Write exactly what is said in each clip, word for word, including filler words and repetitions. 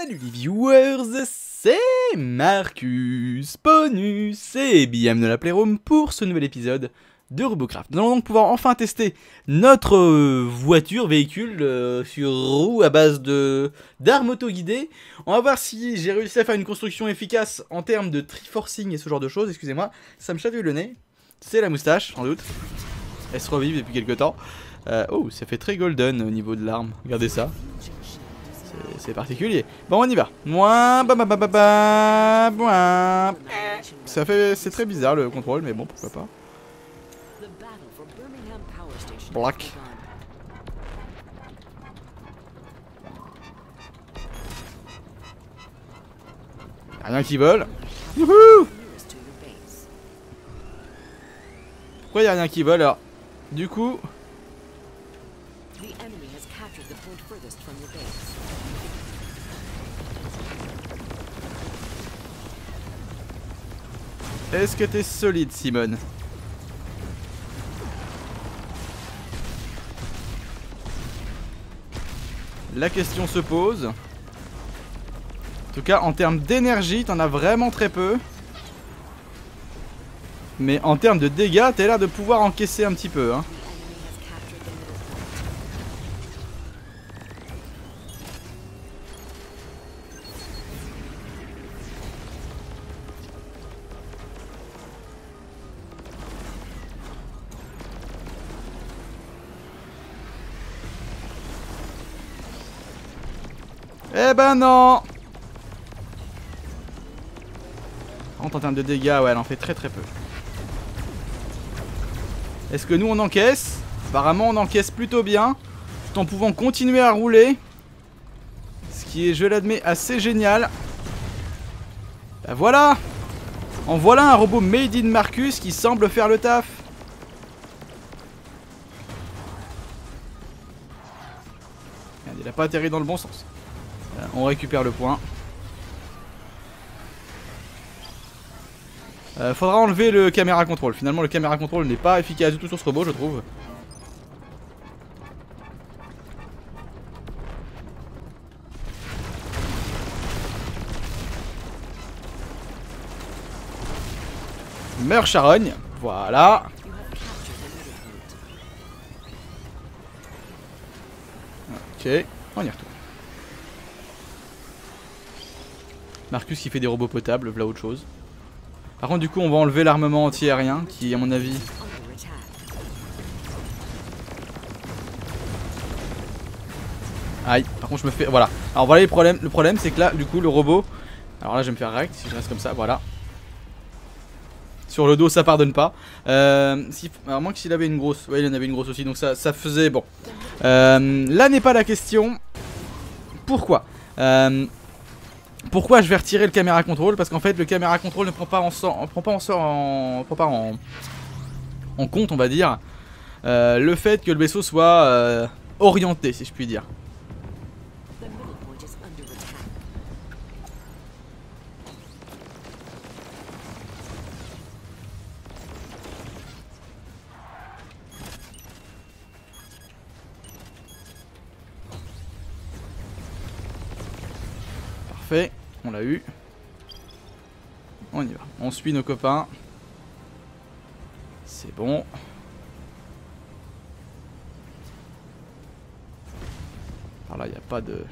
Salut les viewers, c'est Marcus Bonus et bienvenue dans la Playroom pour ce nouvel épisode de Robocraft. Nous allons donc pouvoir enfin tester notre voiture, véhicule euh, sur roue à base de d'armes auto-guidées. On va voir si j'ai réussi à faire une construction efficace en termes de Triforcing et ce genre de choses. Excusez-moi, ça me chatouille le nez. C'est la moustache, sans doute. Elle se revive depuis quelques temps. Euh, oh, ça fait très golden au niveau de l'arme. Regardez ça. C'est particulier. Bon, on y va. Ça fait, c'est très bizarre le contrôle, mais bon, pourquoi pas. Black. Rien qui vole. Youhou! Pourquoi y'a rien qui vole alors? Du coup. Est-ce que t'es solide, Simone? La question se pose. En tout cas, en termes d'énergie, t'en as vraiment très peu. Mais en termes de dégâts, t'as l'air de pouvoir encaisser un petit peu, hein. Eh ben non! En termes de dégâts, ouais, elle en fait très très peu. Est-ce que nous on encaisse? Apparemment on encaisse plutôt bien, tout en pouvant continuer à rouler. Ce qui est, je l'admets, assez génial. Ben voilà! En voilà un robot made in Marcus qui semble faire le taf. Regardez, il a pas atterri dans le bon sens. On récupère le point. Euh, faudra enlever le caméra contrôle. Finalement, le caméra contrôle n'est pas efficace du tout sur ce robot, je trouve. Meurs, charogne. Voilà. Ok, on y retourne. Marcus qui fait des robots potables, voilà autre chose. Par contre, du coup, on va enlever l'armement anti-aérien qui, à mon avis. Aïe, par contre, je me fais. Voilà. Alors, voilà les problèmes. Le problème, c'est que là, du coup, le robot. Alors là, je vais me faire rect si je reste comme ça, voilà. Sur le dos, ça pardonne pas. Euh, si... Alors, moins que s'il avait une grosse. Ouais, il en avait une grosse aussi, donc ça, ça faisait. Bon. Euh, là n'est pas la question. Pourquoi euh... Pourquoi je vais retirer le caméra contrôle? Parce qu'en fait le caméra contrôle ne prend pas en sort, prend pas en, sort en, prend pas en, en compte, on va dire, euh, le fait que le vaisseau soit euh, orienté, si je puis dire. Parfait. On l'a eu. On y va. On suit nos copains. C'est bon. Alors là, il n'y a pas de...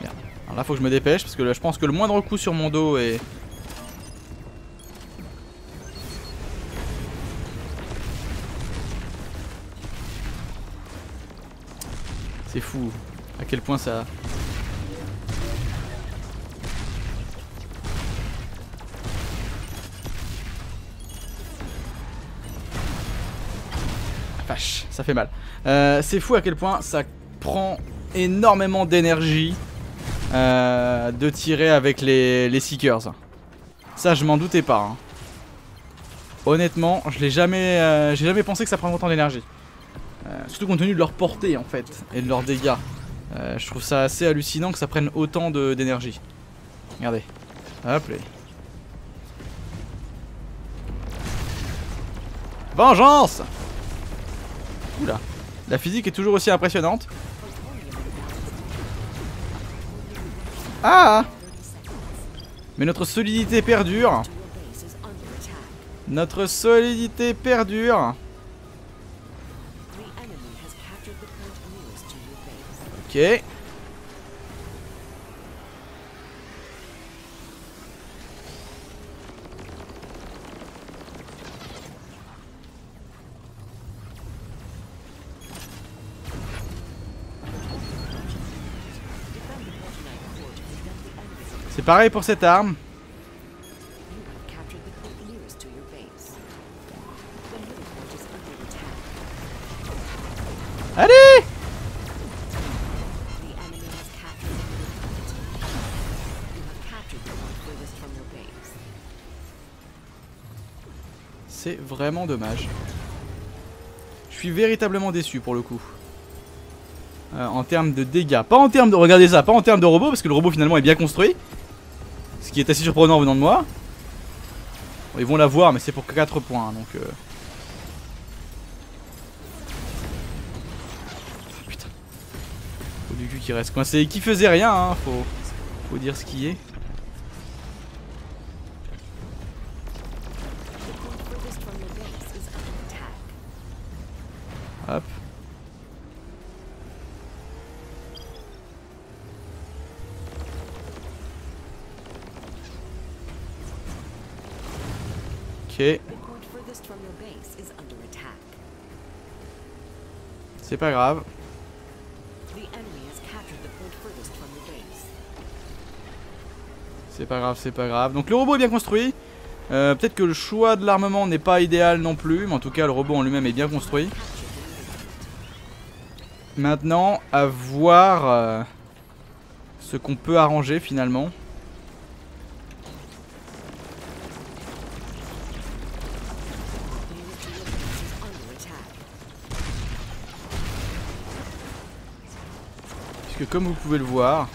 Merde. Alors là, faut que je me dépêche parce que là, je pense que le moindre coup sur mon dos est... C'est fou. À quel point ça... Ça fait mal. Euh, c'est fou à quel point ça prend énormément d'énergie euh, de tirer avec les, les seekers. Ça, je m'en doutais pas. Hein. Honnêtement, je l'ai jamais, euh, j'ai jamais pensé que ça prend autant d'énergie. Euh, surtout compte tenu de leur portée en fait et de leurs dégâts. Euh, je trouve ça assez hallucinant que ça prenne autant d'énergie. Regardez. Hop là. Vengeance! Oula, la physique est toujours aussi impressionnante. Ah! Mais notre solidité perdure. Notre solidité perdure. Ok. C'est pareil pour cette arme. Allez! C'est vraiment dommage. Je suis véritablement déçu pour le coup. Euh, en termes de dégâts. Pas en termes de... Regardez ça, pas en termes de robot, parce que le robot finalement est bien construit. Ce qui est assez surprenant venant de moi. Bon, ils vont la voir, mais c'est pour quatre points, donc... Euh... Putain. Faut du cul qui reste coincé et qui faisait rien, hein. Faut, faut dire ce qui est. Hop. Ok. C'est pas grave. C'est pas grave, c'est pas grave. Donc le robot est bien construit. Euh, Peut-être que le choix de l'armement n'est pas idéal non plus, mais en tout cas le robot en lui-même est bien construit. Maintenant, à voir euh, ce qu'on peut arranger finalement. Puisque comme vous pouvez le voir,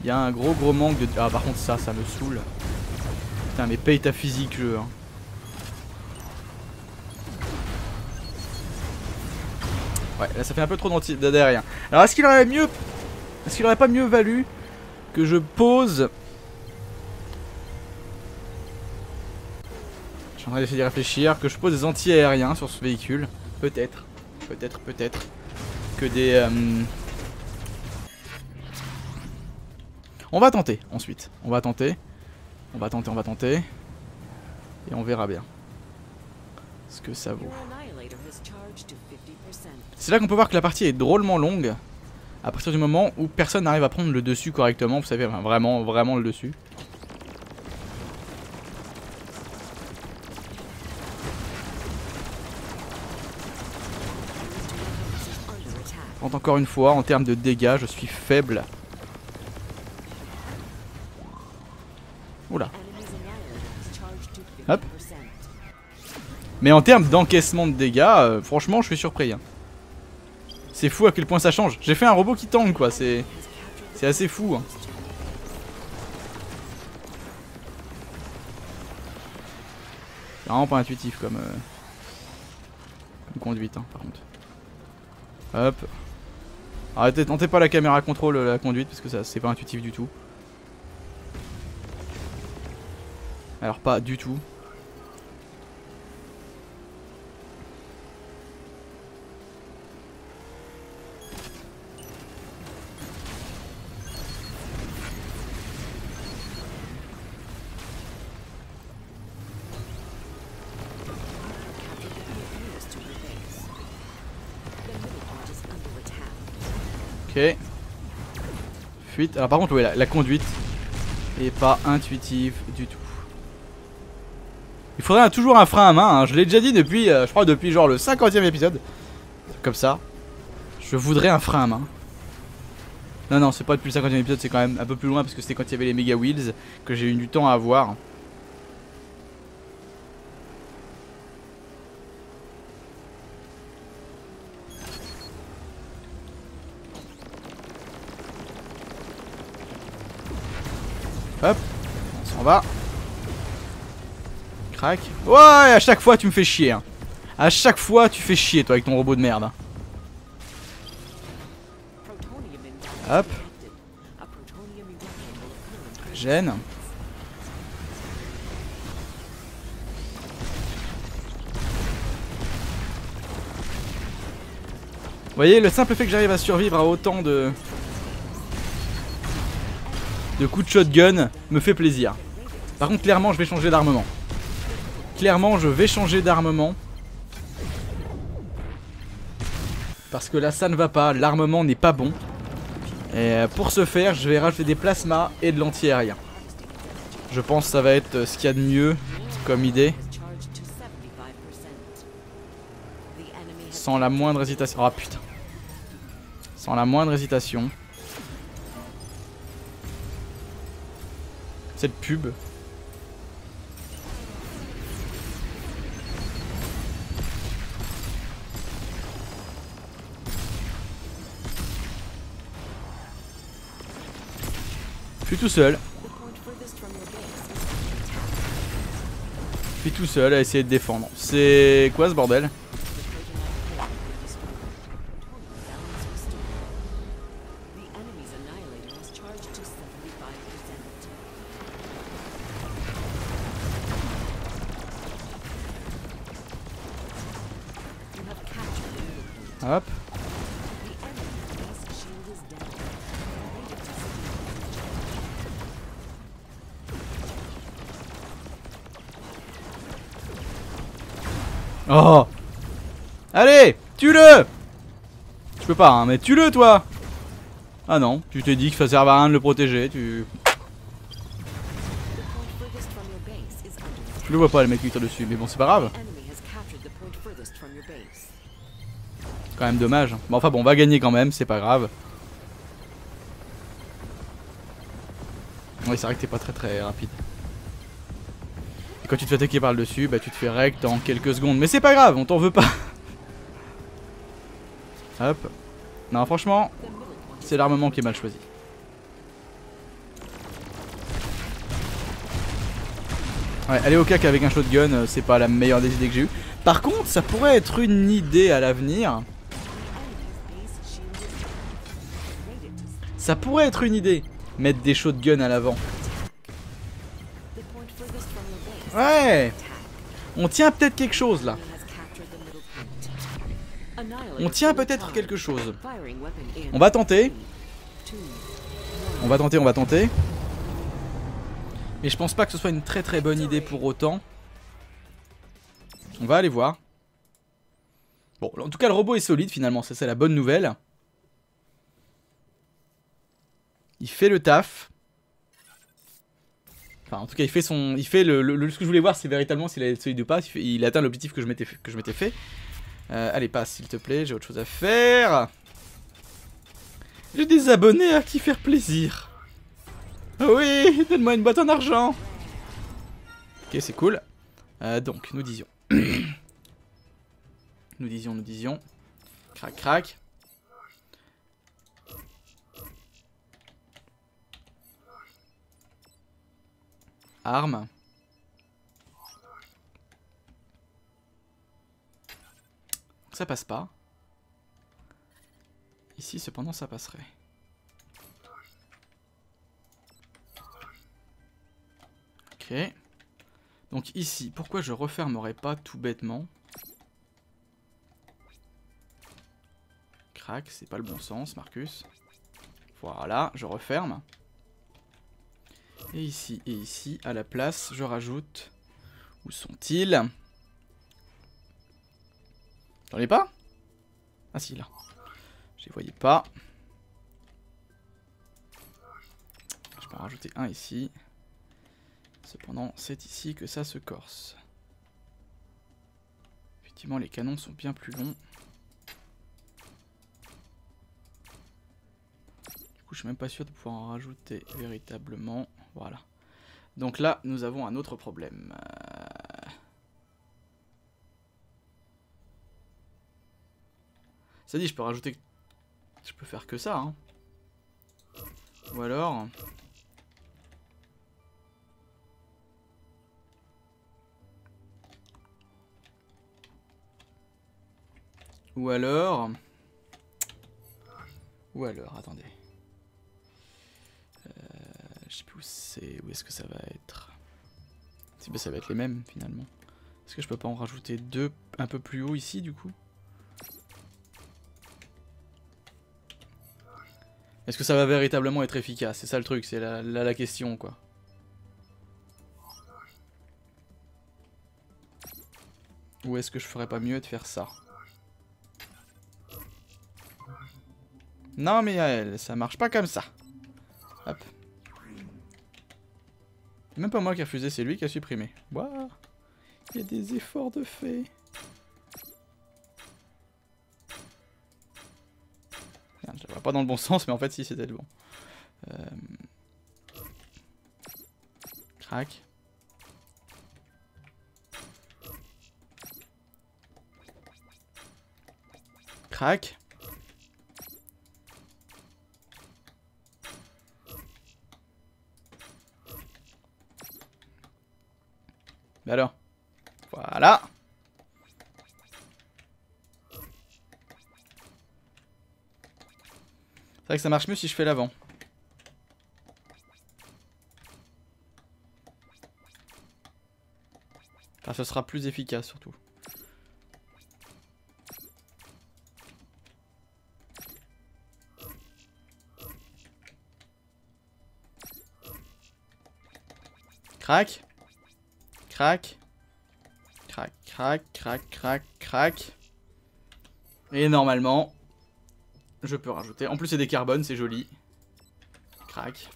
il y a un gros gros manque de... Ah par contre ça, ça me saoule. Putain mais paye ta physique jeu. Hein. Ouais, là ça fait un peu trop d'aérien. Alors est-ce qu'il aurait mieux... Est-ce qu'il aurait pas mieux valu que je pose... Je suis en train d'essayer de réfléchir, que je pose des anti-aériens sur ce véhicule. Peut-être, peut-être, peut-être. Que des... Euh... On va tenter ensuite. On va tenter. On va tenter, on va tenter. Et on verra bien ce que ça vaut. C'est là qu'on peut voir que la partie est drôlement longue à partir du moment où personne n'arrive à prendre le dessus correctement, vous savez, enfin, vraiment, vraiment le dessus. Encore une fois, en termes de dégâts, je suis faible. Oula. Hop. Mais en termes d'encaissement de dégâts, euh, franchement, je suis surpris. Hein. C'est fou à quel point ça change. J'ai fait un robot qui tangue, quoi. C'est c'est assez fou. Hein. C'est vraiment pas intuitif comme, euh, comme conduite, hein, par contre. Hop. Arrêtez, tentez pas la caméra contrôle, la conduite, parce que ça c'est pas intuitif du tout. Alors pas du tout. Ok. Fuite. Alors par contre ouais, la, la conduite est pas intuitive du tout. Il faudrait toujours un frein à main, hein. Je l'ai déjà dit depuis, euh, je crois depuis genre le cinquantième épisode. Comme ça. Je voudrais un frein à main. Non non c'est pas depuis le cinquantième épisode, c'est quand même un peu plus loin parce que c'était quand il y avait les méga wheels que j'ai eu du temps à avoir. Hop, on s'en va. Crac. Ouais, à chaque fois tu me fais chier. Hein. À chaque fois tu fais chier toi avec ton robot de merde. Hop. gêne. Vous voyez, le simple fait que j'arrive à survivre à autant de... de coups de shotgun me fait plaisir. Par contre, clairement, je vais changer d'armement. Clairement, je vais changer d'armement. Parce que là, ça ne va pas. L'armement n'est pas bon. Et pour ce faire, je vais rajouter des plasmas et de l'anti-aérien. Je pense que ça va être ce qu'il y a de mieux comme idée. Sans la moindre hésitation. Ah putain. Sans la moindre hésitation. Cette pub. Je suis tout seul. Je suis tout seul à essayer de défendre. C'est quoi ce bordel? Hop. Oh. Allez, tue-le. Je peux pas, hein, mais tue-le toi. Ah non, tu t'es dit que ça serve à rien de le protéger, tu... Je le vois pas le mec qui tire dessus, mais bon c'est pas grave. C'est quand même dommage. Bon, enfin bon, on va gagner quand même, c'est pas grave. Oui, c'est vrai que t'es pas très très rapide. Quand tu te fais attaquer par le dessus, bah tu te fais rect en quelques secondes. Mais c'est pas grave, on t'en veut pas. Hop. Non, franchement, c'est l'armement qui est mal choisi. Ouais, aller au cac avec un shotgun, c'est pas la meilleure des idées que j'ai eues. Par contre, ça pourrait être une idée à l'avenir. Ça pourrait être une idée. Mettre des shotguns à l'avant. Ouais. On tient peut-être quelque chose là. On tient peut-être quelque chose. On va tenter. On va tenter, on va tenter. Mais je pense pas que ce soit une très très bonne idée pour autant. On va aller voir. Bon, en tout cas le robot est solide finalement, ça c'est la bonne nouvelle. Il fait le taf. Enfin, en tout cas, il fait son, il fait le, le, le ce que je voulais voir, c'est véritablement s'il est solide ou pas. Il, fait, il atteint l'objectif que je m'étais, que je m'étais fait. Euh, allez, passe, s'il te plaît. J'ai autre chose à faire. J'ai des abonnés à qui faire plaisir. Oui, donne-moi une boîte en argent. Ok, c'est cool. Euh, donc, nous disions, nous disions, nous disions, crac, crac. Arme. Ça passe pas. Ici cependant ça passerait. Ok. Donc ici, pourquoi je refermerai pas tout bêtement? Crac, c'est pas le bon sens, Marcus. Voilà, je referme. Et ici, et ici, à la place, je rajoute... Où sont-ils? J'en ai pas? Ah si, là. Je les voyais pas. Je peux en rajouter un ici. Cependant, c'est ici que ça se corse. Effectivement, les canons sont bien plus longs. Du coup, je suis même pas sûr de pouvoir en rajouter véritablement... Voilà. Donc là, nous avons un autre problème. Euh... Ça dit, je peux rajouter... Je peux faire que ça, hein. Ou alors... Ou alors... Ou alors, attendez. je sais plus où c'est, où est-ce que ça va être. C'est, bah, ça va être les mêmes finalement. Est-ce que je peux pas en rajouter deux un peu plus haut ici du coup? Est-ce que ça va véritablement être efficace? C'est ça le truc, c'est la, la, la question quoi. Ou est-ce que je ferais pas mieux de faire ça? Non mais elle, ça marche pas comme ça. Hop. C'est même pas moi qui a refusé, c'est lui qui a supprimé. Waouh. Il y a des efforts de fait. Merde, je la vois pas dans le bon sens, mais en fait si, c'était le bon. Euh... Crac. Crac. Mais alors, voilà. C'est vrai que ça marche mieux si je fais l'avant. Enfin, ce sera plus efficace surtout. Crac. Crac, crac, crac, crac, crac, crac. Et normalement, je peux rajouter. En plus, c'est des carbones, c'est joli. Crac.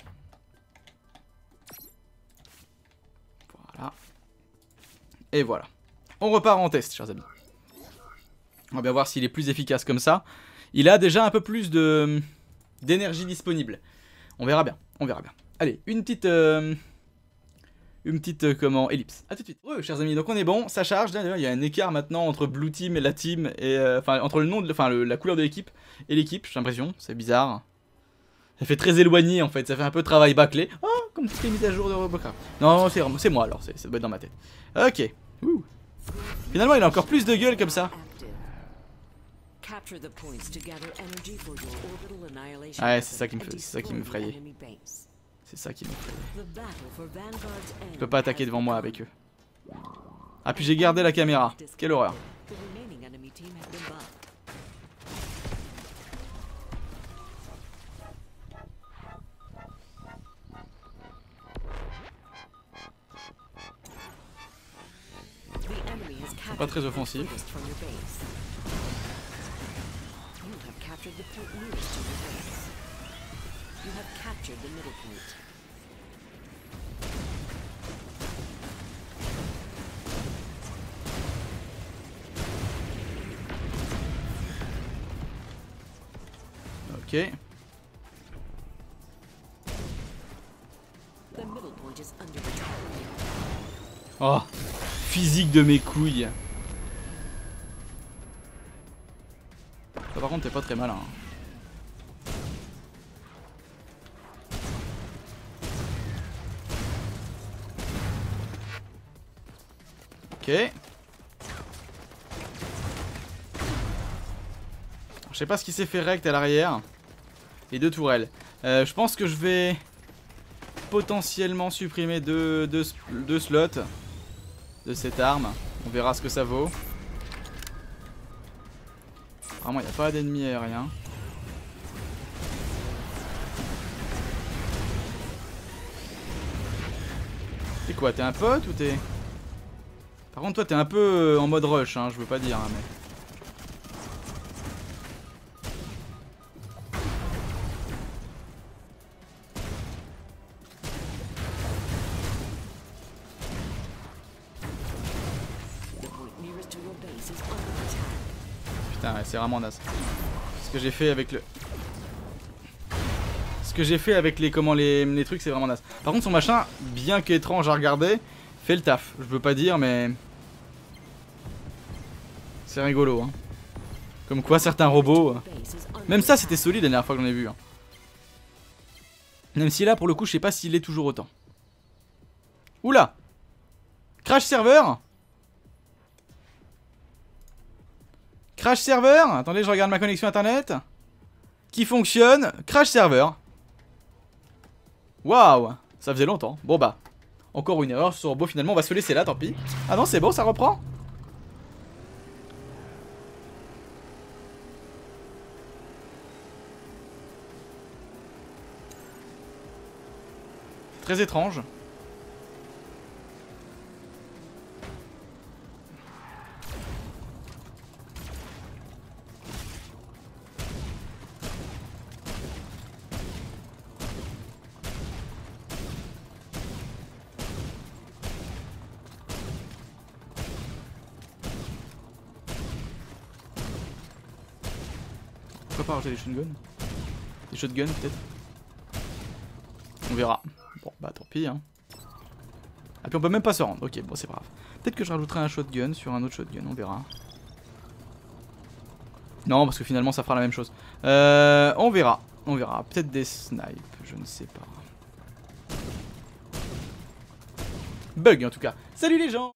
Voilà. Et voilà. On repart en test, chers amis. On va bien voir s'il est plus efficace comme ça. Il a déjà un peu plus de d'énergie disponible. On verra bien, on verra bien. Allez, une petite... Euh... Une petite euh, comment ellipse. A tout de suite. Ouais, chers amis, donc on est bon, ça charge. D'ailleurs, il y a un écart maintenant entre Blue Team et la Team, et enfin euh, entre le nom, enfin la couleur de l'équipe et l'équipe. J'ai l'impression, c'est bizarre. Ça fait très éloigné en fait. Ça fait un peu travail bâclé. Ah, oh, comme toutes les mises à jour de Robocraft. Non, c'est c'est moi alors. Ça doit être dans ma tête. Ok. Ouh. Finalement, il a encore plus de gueule comme ça. Ouais, c'est ça qui me fait, c'est ça qui me frayait. C'est ça qui me fait. Je peux pas attaquer devant moi avec eux. Ah, puis j'ai gardé la caméra. Quelle horreur. C'est pas très offensif. You have captured the middle point. Okay. The middle point is under attack. Oh, physique de mes couilles. Ça, par contre, t'es pas très malin. Hein. Ok. Je sais pas ce qui s'est fait rect à l'arrière. Les deux tourelles. Euh, je pense que je vais potentiellement supprimer deux, deux, deux slots de cette arme. On verra ce que ça vaut. Apparemment, il n'y a pas d'ennemis aériens. T'es quoi? T'es un pote ou t'es... Par contre toi t'es un peu en mode rush hein, je veux pas dire hein, mais... Putain ouais, c'est vraiment naze. Ce que j'ai fait avec le... Ce que j'ai fait avec les comment les, les trucs c'est vraiment naze. Par contre son machin, bien qu'étrange à regarder, fait le taf, je veux pas dire mais... C'est rigolo hein. Comme quoi certains robots... Même ça c'était solide la dernière fois que j'en ai vu hein. Même si là pour le coup je sais pas s'il est toujours autant. Oula. Crash serveur. Crash serveur. Attendez je regarde ma connexion internet. Qui fonctionne. Crash serveur. Waouh. Ça faisait longtemps. Bon bah, encore une erreur sur Robo finalement. On va se laisser là, tant pis. Ah non, c'est bon, ça reprend. Très étrange. Pourquoi pas rajouter des shotguns? Des shotguns peut-être? On verra. Bon bah tant pis hein. Ah puis on peut même pas se rendre, ok bon c'est pas grave. Peut-être que je rajouterai un shotgun sur un autre shotgun, on verra. Non parce que finalement ça fera la même chose. Euh, on verra, on verra. Peut-être des snipes, je ne sais pas. Bug en tout cas. Salut les gens!